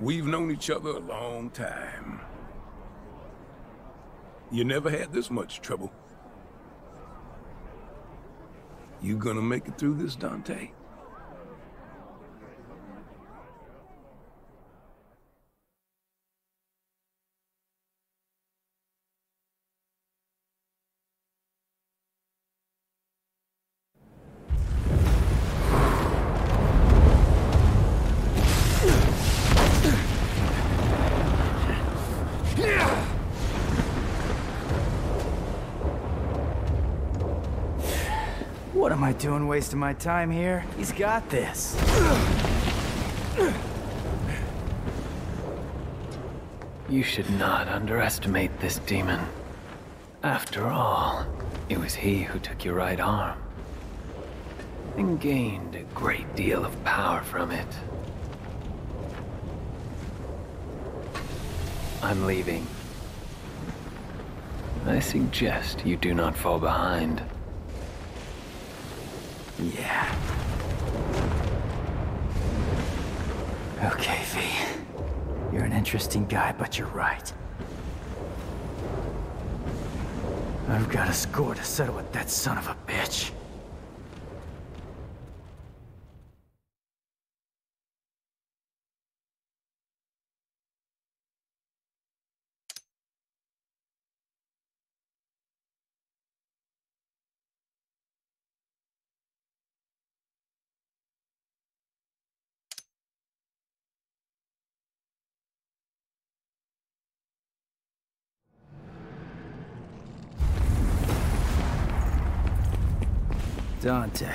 We've known each other a long time. You never had this much trouble. You gonna make it through this, Dante? What am I doing wasting my time here? He's got this. You should not underestimate this demon. After all, it was he who took your right arm and gained a great deal of power from it. I'm leaving. I suggest you do not fall behind. Yeah. Okay, V. You're an interesting guy, but you're right. I've got a score to settle with that son of a bitch. Dante.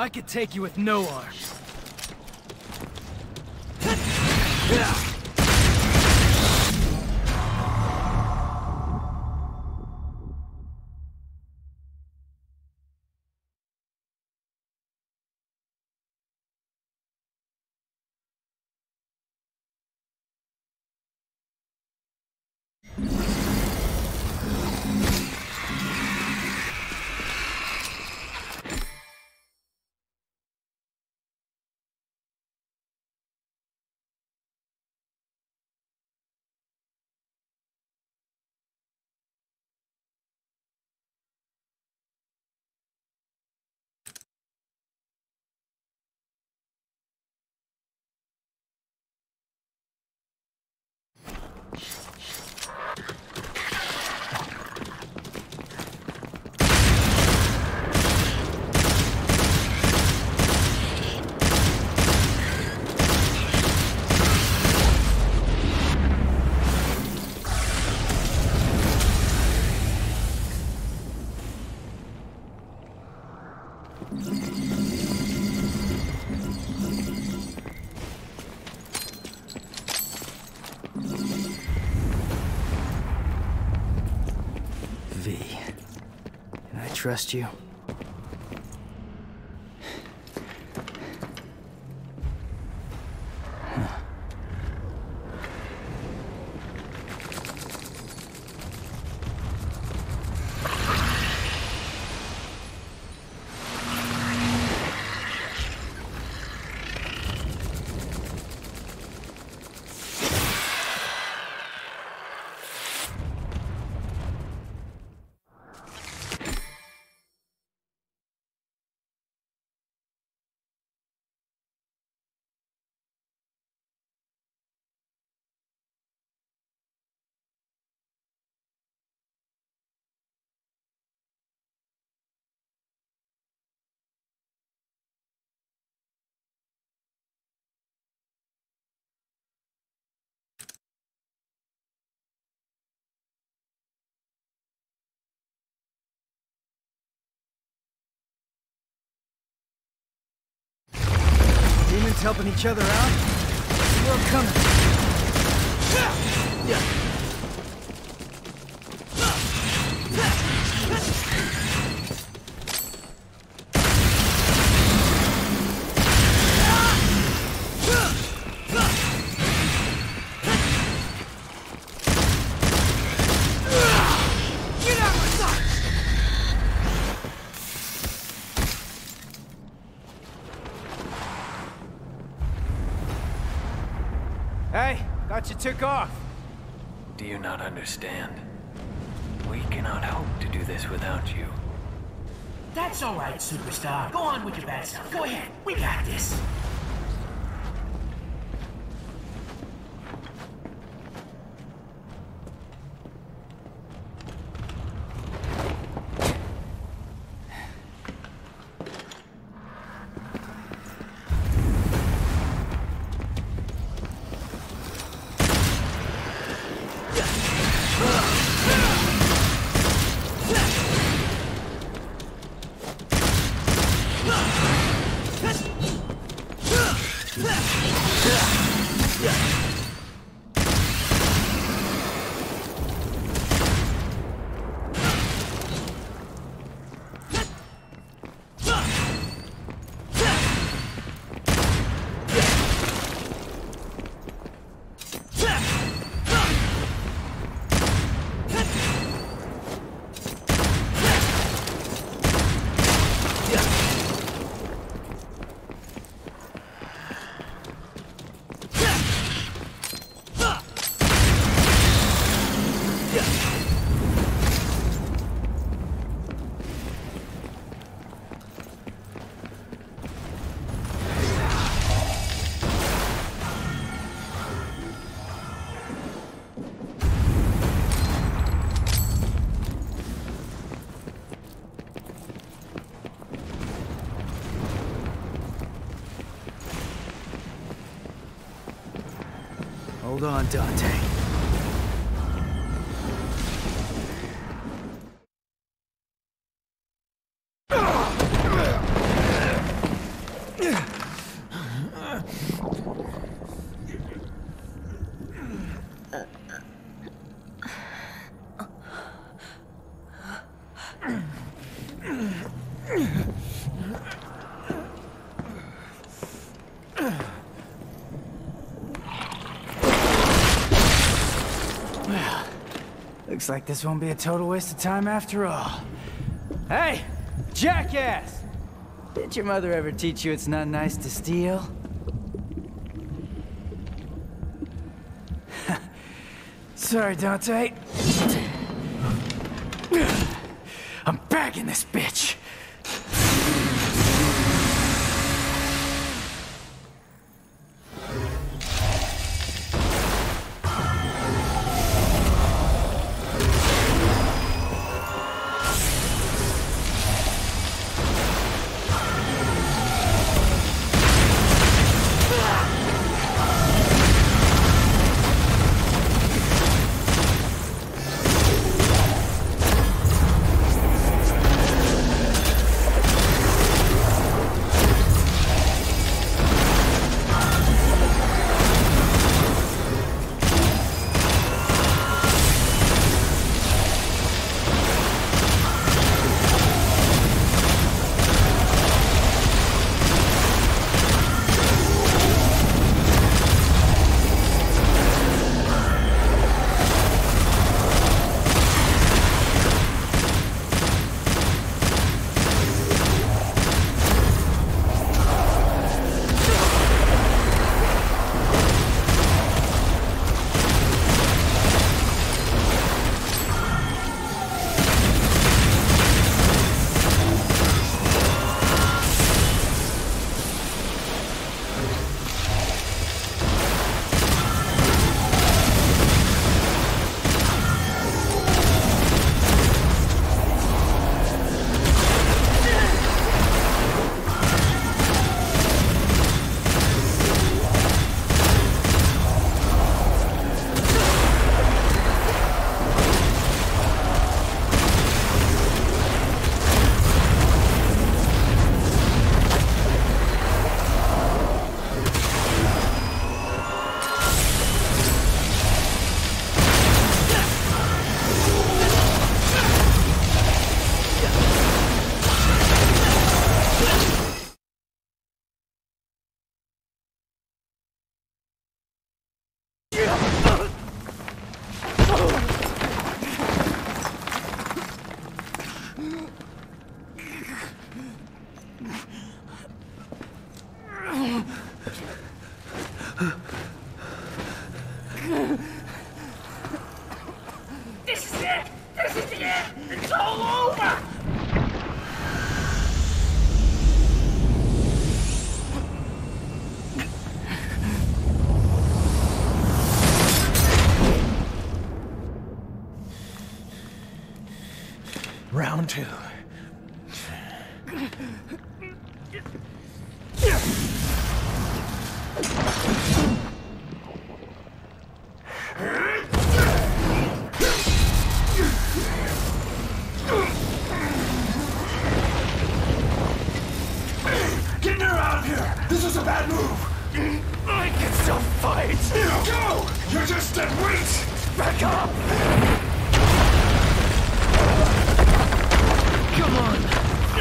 I could take you with no arms. Trust you. kids helping each other out. We're coming. You took off. Do you not understand? We cannot hope to do this without you. That's all right, superstar. Go on with your bad stuff. Go ahead. We got this. Hold on, Dante. Looks like this won't be a total waste of time after all. Hey, jackass! Did your mother ever teach you it's not nice to steal? Sorry, Dante. I'm bagging this bitch! This is it! This is the end! It's all over! Round two. Get her out of here! This is a bad move! I can still fight! Go! You're just dead weight! Back up! Come on!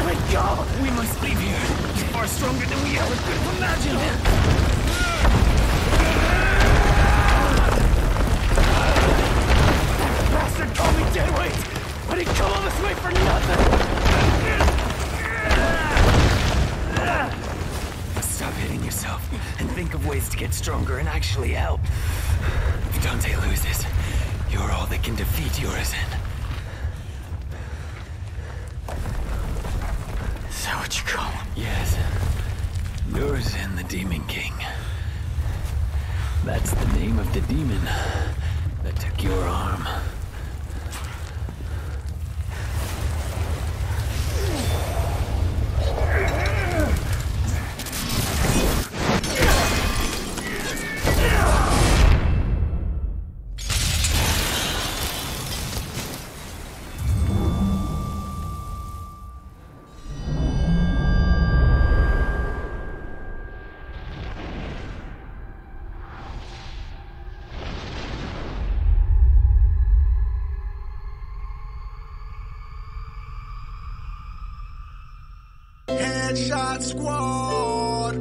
Let go! We must leave here! You're far stronger than we ever could have imagined! That bastard called me dead weight! I didn't come all this way for nothing! Stop hitting yourself and think of ways to get stronger and actually help. If Dante loses, you're all that can defeat Urizen. Is that what you call him? Yes. Urizen, the Demon King. That's the name of the demon that took your arm. Headshot Squad!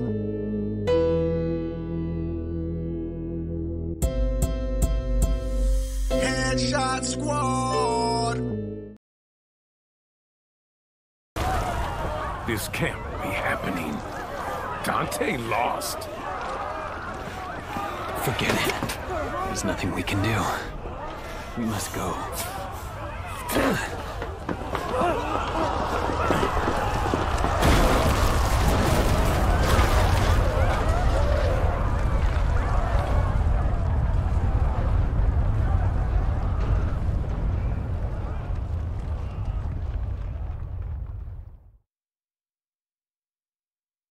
Headshot Squad! This can't be happening. Dante lost. Forget it. There's nothing we can do. We must go.